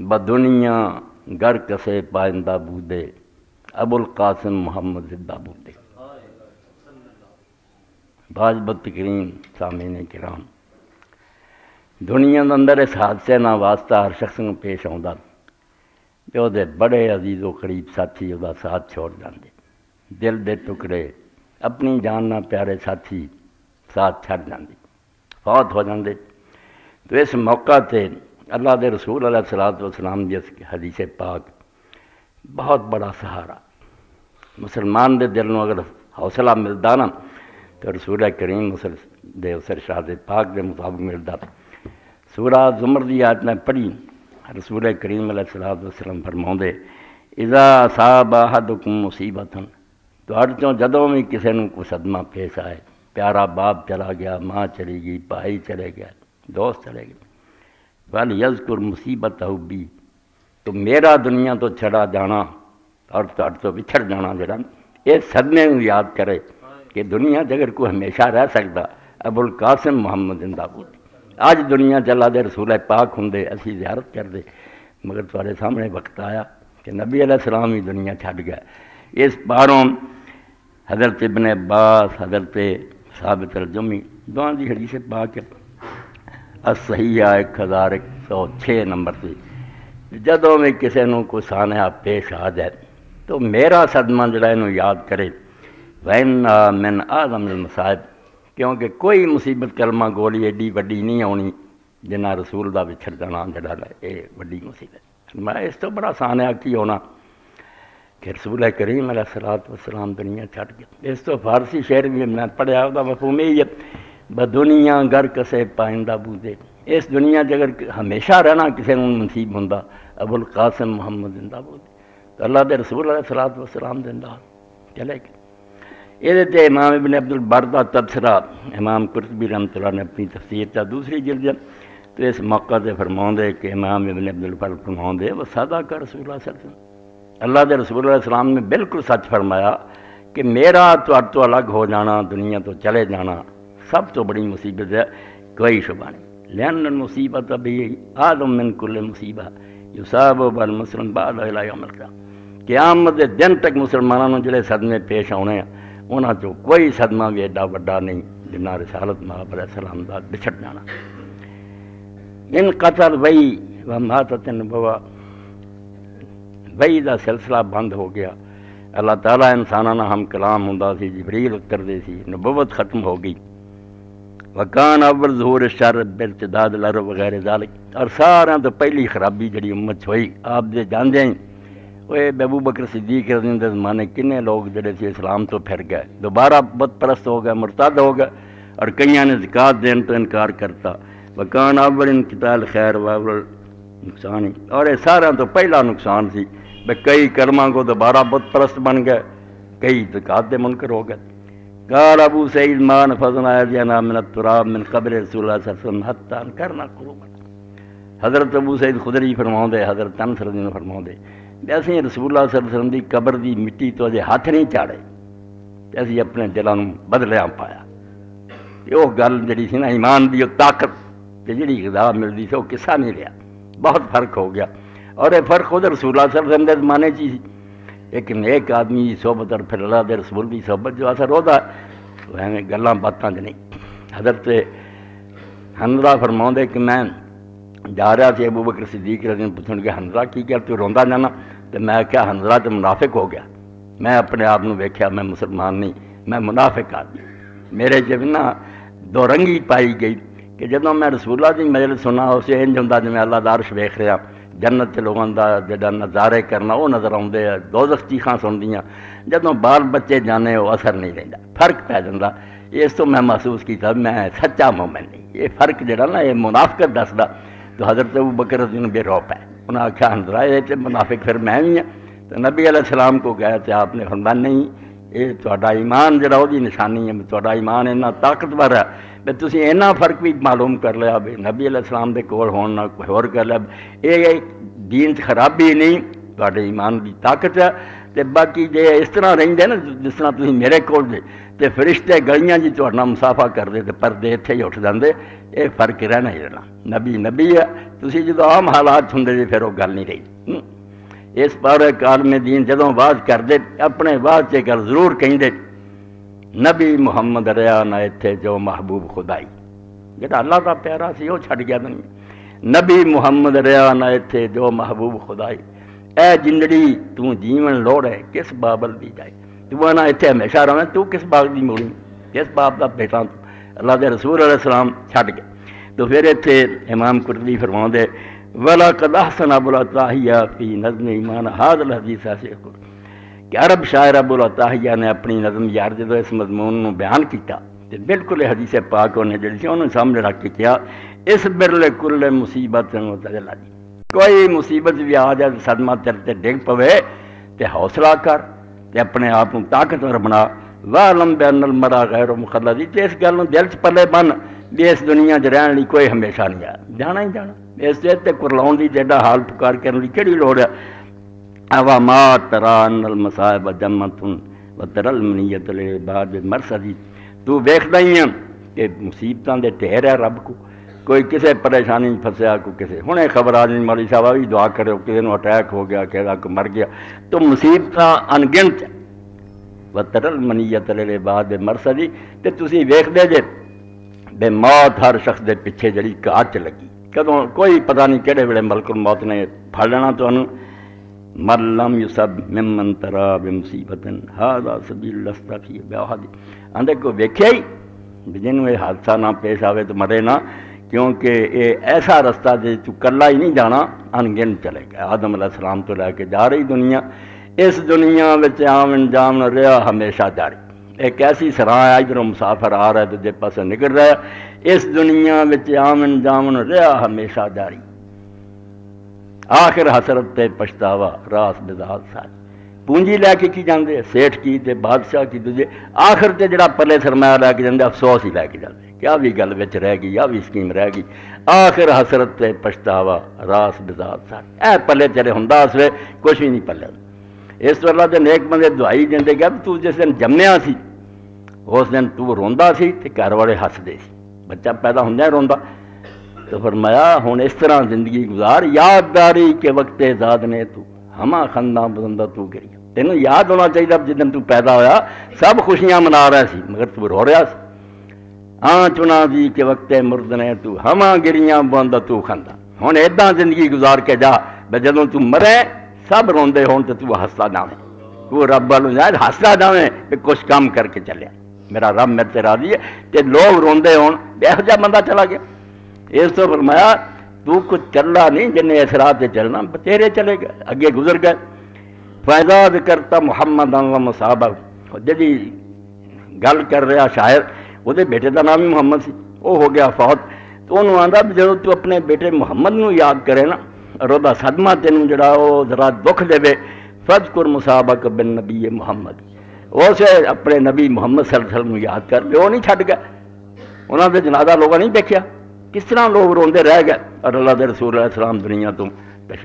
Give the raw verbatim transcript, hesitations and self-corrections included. बदुनिया गर कसे पाइंदा बूदे अबुल कासिम मुहम्मद जिंदा बूदे। बाजबत तकरीम सामने कराम, दुनिया के अंदर इस हादसे ना वास्ता हर शख्स को पेश आता तो उसके बड़े अजीजों करीब साथी उसका साथ छोड़ जाते, दिल के टुकड़े अपनी जान ना प्यारे साथी साथ छड़ जाते, फौत हो जाते। तो इस मौका से अल्लाह के रसूल अलैहिस्सलातु वस्सलाम जिस हदीस पाक बहुत बड़ा सहारा, मुसलमान के दिल में अगर हौसला मिलता ना तो रसूल करीम मुसल दे उस इरशाद पाक के मुताबिक मिलता। सूरह ज़ुमर की आयत में पढ़ी रसूल करीम अलैहिस्सलातु वस्सलाम फरमाते, इज़ा असाबा अहदकुम मुसीबतन, तुहाड़े चों जदों भी किसी नूं कोई सदमा पेश आए, प्यारा बाप चला गया, माँ चली गई, भाई चले गया, दोस्त चले गए, वलयज़कुर मुसीबत हुब्बी, तो मेरा दुनिया तो छड़ा जाना और तुहाड़े तो बिछड़ जाना जरा ये सदमे नूं याद करे कि दुनिया जगर कोई हमेशा रह सकता अबुल कासिम मुहम्मद जिंदाबाद। आज दुनिया चला दे रसूल पाक होंदे असी ज़ियारत करते, मगर तुहाड़े सामने वक्त आया कि नबी अलैहिस्सलाम ही दुनिया छड़ गया। इस बारों हजरत इब्ने अब्बास, हजरत साबित अलजुमी दोनों की हदीस पाक असहिया एक हज़ार एक सौ छः नंबर से, जदों भी किसी को कोई सानहा पेश आ जाए तो मेरा सदमा जरा इनू याद करे, वैन मिन आज़म मसाइब, क्योंकि कोई मुसीबत कलमा गोली एडी वड्डी नहीं आनी जिन्ना रसूल का विछड़ जाना जरा वड्डी मुसीबत। मैं इस तो बड़ा सानहा की होना कि रसूल करीम अलैहिस्सलातु वस्सलाम दुनिया छड़ गया। इस तो फारसी शेर भी मैं पढ़िया, उसका मफहूम यही है, बदुनिया गर कसे पाइंदा बूदे, इस दुनिया च अगर हमेशा रहना किसी को नसीब होंदा अबुल कासिम मुहम्मद जिंदा बूदे। तो अल्लाह के रसूल अलैहिस्सलातु वस्सलाम जिंदा चले गए। ये इमाम इब्ने अब्दुल बर का तबसरा इमाम कुर्तुबी रहमतुल्लाह ने अपनी तफसीर का दूसरी जिल्द, तो इस मौका से फरमाते कि इमाम इब्ने अब्दुल बर फरमाते, वह सदा का रसूल अल्लाह के रसूल अलैहिस्सलाम ने बिल्कुल सच फरमाया कि मेरा तुहाड़े तो अलग हो जाना, दुनिया तो चले जाना सब तो बड़ी मुसीबत है, कोई शुबा नहीं। लैन मुसीबत अभी आदम मिन कुल मुसीबा युसाब बल मुसलम बाद अमल का, क़यामत के दिन तक मुसलमानों जो सदमे पेश आने उन्होंने चो कोई सदमा भी एडा व्डा नहीं जिन्ना रिसालत महब अलैहिस्सलाम का बिछड़ जाना। इन कतल वही व माता तिन बवा वही का सिलसिला बंद हो गया। अल्लाह ताला इंसाना ना हम कलाम होंदा सी, जिबरील उतरते सी, नबुवत खत्म हो गई। वकान अव्वल ज़हूर शर बिरतदाद लर वगैरह दालिक, और सारा तो पहली खराबी जी उम्मत होई आप दे जांदे ही ओए अबू बकर सिद्दीक़ के ज़माने किन्ने लोग जड़े थे इस्लाम तो फिर गए, दोबारा बुत परस्त हो गए, मुर्ताद हो गए, और कईयां ने ज़कात देने तो इनकार करता। वकान अव्वल इनकिताल खैर वावल नुकसान ही, और ये सारा तो पहला नुकसान सी। कई कर्मा को दोबारा बुत परस्त बन गए, कई ज़कात दे मुनकर हो गए। कार अबू सईद मान फजना जना मिन तुराब मिन कब्र रसूल हत्ता करना कुरूबन, हजरत अबू सईद खुदरी फरमाते, हजरत अनस फरमाते, असं रसूल वसलम की कबर की मिट्टी तो अजे हथ नहीं चाड़े, असं अपने दिलों बदलिया पाया। वह गल जी सी ना ईमान की ताकत तो जी गजा मिलती से वह किस्सा नहीं रहा, बहुत फर्क हो गया। और यह फर्क उधर रसूल वसलम के जमाने ची एक नेक आदमी की सोहबत और फिर अल्लाह के रसूल की सोहबत जो असर होता तो एवं गल्ला बातों नहीं। हजरत हंदरा फरमाते कि मैं जा रहा थे अबू बकर सिद्दीक़ रज़ी पुछन के हंदरा की गया तू रोंदा जाना, तो मैं क्या हंदरा तो मुनाफिक हो गया, मैं अपने आप में वेख्या मैं मुसलमान नहीं, मैं मुनाफिक आदमी, मेरे जब ना दोरंगी पाई गई कि जदों मैं रसूला की मजलिस सुना उस इंज होंदा जिवें अल्लाह दा अर्श वेख रहा, जन्नत के लोगों का जो नज़ारे करना वो नज़र आउंदे, दोज़ख चीखां सुनदियां, जदों बाल बच्चे जाने वो असर नहीं रहिंदा, फर्क पै जांदा। इस तो मैं महसूस किया मैं सच्चा मोमिन नहीं, ये फर्क जिहड़ा ना ये मुनाफिकत दसदा। तो हज़रत अबू बकर रज़ी बेरोप है, उन्हें आख्या हंदरा ये मुनाफिक फिर मैं भी हाँ, तो नबी अलैहिस्सलाम को गया तो आपने फरमाया नहीं ये तुहाडा ईमान जरा वो निशानी है, तुहाडा ईमान इन्ना ताकतवर है भी तुसीं इन्ना फर्क भी मालूम कर लिया भी नबी अलैहिस्सलाम दे कोल होण नाल कोई होर गल है, ये दीन च खराबी नहीं तुहाडे ईमान की ताकत है। ते बाकी जे इस तरह रेंदे ना जिस तरह तुम मेरे कोल जे ते फरिश्ते गलियां जी तुहाडा मुसाफा करदे ते परदे इत्थे ही उठ जांदे। ये फर्क रहना ही रहना। नबी नबी है तुसी जदों आम हालात हुंदे जे फिर वो गल नहीं रही। इस पर कालमे दीन जदों वाज करदे अपने वाज च गल जरूर कहिंदे नबी मुहम्मद रहा ना इत्थे जो महबूब खुदाई जेड़ा अल्लाह दा प्यारा सी वो छड़ गया दुनिया। नबी मुहम्मद रहा ना इत्थे जो महबूब खुदाई ए जिंदड़ी तू जीवन लोड़ है किस बाबल दी जाए। तू ना इत्थे हमेशा रवे तू किस बाग दी मूड़ी किस बाप दा बेटा तू। अल्लाह दे रसूल अलैहिस्सलाम छड़ गए। तो फिर इत्थे इमाम कुर्तुबी फरमाउंदे वला कद अहसन अबुल अताहिया फी नज़्म ईमान हाज़िल हदीस शेख कि अरब शायर अबुल अताहिया ने अपनी नज़म यार जो इस मजमून को बयान किया तो बिल्कुल हदीस पाक उन्हें जी उन्होंने सामने रख के कहा इस बिरले कुल्ले मुसीबत ला दी कोई मुसीबत भी आ जाए सदमा तेरे ते डिग पवे तो हौसला कर ते अपने आप को ताकतवर बना वाह लंबे नल मरा गैर मुखला दी तो इस गल दिल च पले बन भी इस दुनिया च रहने कोई हमेशा नहीं आया जाना ही जाना। इस कुरलाउन की जेडा हाल पुकार करने की कड़ी लोड़ है। अवा मा तरा नल मसायब जम तुन व तरल मनीयत बाद मरसदी तू वेखदा ही है कि मुसीबतों के ढेर है। रब को कोई किसी परेशानी फंसया को किसी हुणे खबर आ जाए मौली साहब भी दुआ करो किसी अटैक हो गया कि मर गया तो मुसीबत अनगिनत व तरल मनीयत बाद मरसदी तो तुसी वेखदे जे बे मौत हर शख्स के पिछे जी घाट लगी कदों कोई पता नहीं किहड़े वेले मलकुल मौत ने फड़ लेना। तुहानूं मरलम युसब मिमन तरा बेमुसीबतन हादा सबील लस्ताफी बेहादी आंदे को वेख्या ही जिन्हों ये हादसा ना पेश आवे तो मरे ना क्योंकि ये ऐसा रास्ता जे तू कला ही नहीं जाना अनगिन चलेगा। आदम अलैहिस्सलाम तो लैके जा रही दुनिया इस दुनिया में आवन जावन रहा हमेशा जारी। एक ऐसी सराह है इधरों मुसाफर आ रहा है तो जे पास निकल रहा है इस दुनिया में आवन जावन रहा हमेशा जारी आखिर हसरत ते पछतावा रास बेदाद सारी। पूंजी लैके की जाते सेठ की ते बादशाह की दूजे आखिर ते जड़ा पले सरमाया लैके जाते अफसोस ही लैके जाते क्या भी गल विच रह गई आ भी स्कीम रह गई। आखिर हसरत ते पछतावा रास बेदाद सारी ऐ पले तेरे हुंदा असले कुछ भी नहीं पले। इस तरह के नेक बंदे दुआई देंदे गए तू जिस दिन जम्मिया सी उस दिन तू रोंदा सी ते घर वाले हसदे सी बच्चा पैदा हुंदा रोंदा। तो फरमाया हुन इस तरह जिंदगी गुजार याददारी के वक्त जाद ने तू हमा खंदा बंदा तू करी तेन याद होना चाहिए जिदन तू पैदा होया सब खुशियां मना रहा सी मगर तू रो रहा सी। हाँ चुना जी के वक्त मुर्द ने तू हमा गिरिया बंदा तू खंदा हुन इदा जिंदगी गुजार के जा जदों तू मरे सब रोंदे होन ते तू हसदा जावे तू रब वालों जाए हसदा जावे कि कुछ काम करके चलिया मेरा रब मेरे ते राजी है ते लोग रोंदे होन इहो जिहा बंदा चला गया। इस तो फरमाया तू कुछ चला नहीं जिन्हें इस राह से चलना बतेरे चले गए अगे गुजर गए। फायदा करता मुहम्मद साहब जी गल कर रहा शायर वो बेटे का नाम ही मुहम्मद सी वो हो गया फौत तो उन्होंने आंदा जो तू अपने बेटे मुहम्मद नू याद करे ना और वह सदमा तेन जरा जरा दुख देवे फजकुर मुसाबक बिन नबी मुहम्मद उस अपने नबी मुहम्मद सल्लल्लाहु अलैहि वसल्लम याद कर लिया वो नहीं छड़ गया उन्होंने जनाजा लोगों नहीं देखा किस तरह लोग रोंदे रह गए और अल्लाह दे रसूल अलैहिस्सलाम दुनिया तो पिछड़े